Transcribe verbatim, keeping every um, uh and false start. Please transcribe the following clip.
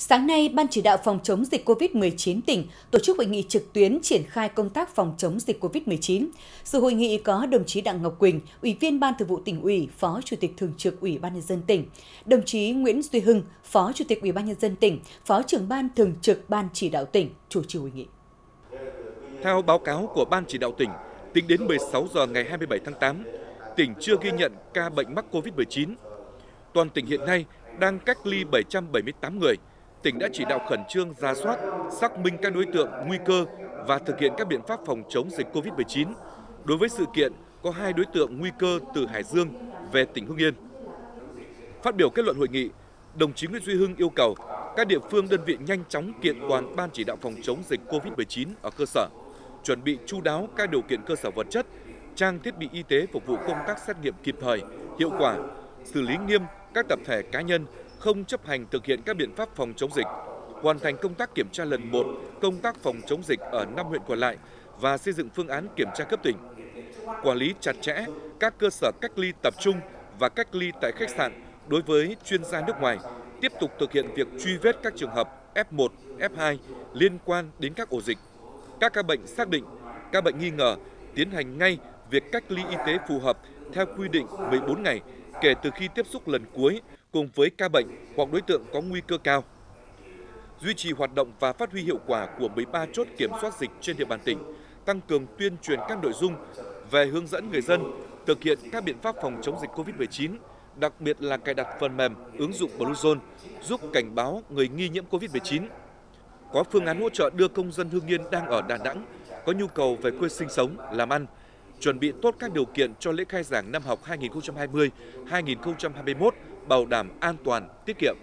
Sáng nay, Ban chỉ đạo phòng chống dịch Covid mười chín tỉnh tổ chức hội nghị trực tuyến triển khai công tác phòng chống dịch Covid mười chín. Sự hội nghị có đồng chí Đặng Ngọc Quỳnh, Ủy viên Ban Thường vụ Tỉnh ủy, Phó Chủ tịch Thường trực Ủy ban nhân dân tỉnh, đồng chí Nguyễn Duy Hưng, Phó Chủ tịch Ủy ban nhân dân tỉnh, Phó trưởng Ban Thường trực Ban chỉ đạo tỉnh chủ trì hội nghị. Theo báo cáo của Ban chỉ đạo tỉnh, tính đến mười sáu giờ ngày hai mươi bảy tháng tám, tỉnh chưa ghi nhận ca bệnh mắc Covid mười chín. Toàn tỉnh hiện nay đang cách ly bảy trăm bảy mươi tám người. Tỉnh đã chỉ đạo khẩn trương rà soát, xác minh các đối tượng nguy cơ và thực hiện các biện pháp phòng chống dịch Covid mười chín. Đối với sự kiện có hai đối tượng nguy cơ từ Hải Dương về tỉnh Hưng Yên. Phát biểu kết luận hội nghị, đồng chí Nguyễn Duy Hưng yêu cầu các địa phương đơn vị nhanh chóng kiện toàn Ban chỉ đạo phòng chống dịch Covid mười chín ở cơ sở, chuẩn bị chu đáo các điều kiện cơ sở vật chất, trang thiết bị y tế phục vụ công tác xét nghiệm kịp thời, hiệu quả, xử lý nghiêm các tập thể cá nhân không chấp hành thực hiện các biện pháp phòng chống dịch, hoàn thành công tác kiểm tra lần một, công tác phòng chống dịch ở năm huyện còn lại và xây dựng phương án kiểm tra cấp tỉnh. Quản lý chặt chẽ các cơ sở cách ly tập trung và cách ly tại khách sạn đối với chuyên gia nước ngoài, tiếp tục thực hiện việc truy vết các trường hợp F một, F hai liên quan đến các ổ dịch. Các ca bệnh xác định, ca bệnh nghi ngờ tiến hành ngay việc cách ly y tế phù hợp theo quy định mười bốn ngày kể từ khi tiếp xúc lần cuối cùng với ca bệnh hoặc đối tượng có nguy cơ cao. Duy trì hoạt động và phát huy hiệu quả của mười ba chốt kiểm soát dịch trên địa bàn tỉnh, tăng cường tuyên truyền các nội dung về hướng dẫn người dân thực hiện các biện pháp phòng chống dịch Covid mười chín, đặc biệt là cài đặt phần mềm ứng dụng Bluezone giúp cảnh báo người nghi nhiễm Covid mười chín. Có phương án hỗ trợ đưa công dân Hưng Yên đang ở Đà Nẵng có nhu cầu về quê sinh sống, làm ăn, chuẩn bị tốt các điều kiện cho lễ khai giảng năm học hai nghìn không trăm hai mươi hai nghìn không trăm hai mươi mốt, bảo đảm an toàn, tiết kiệm.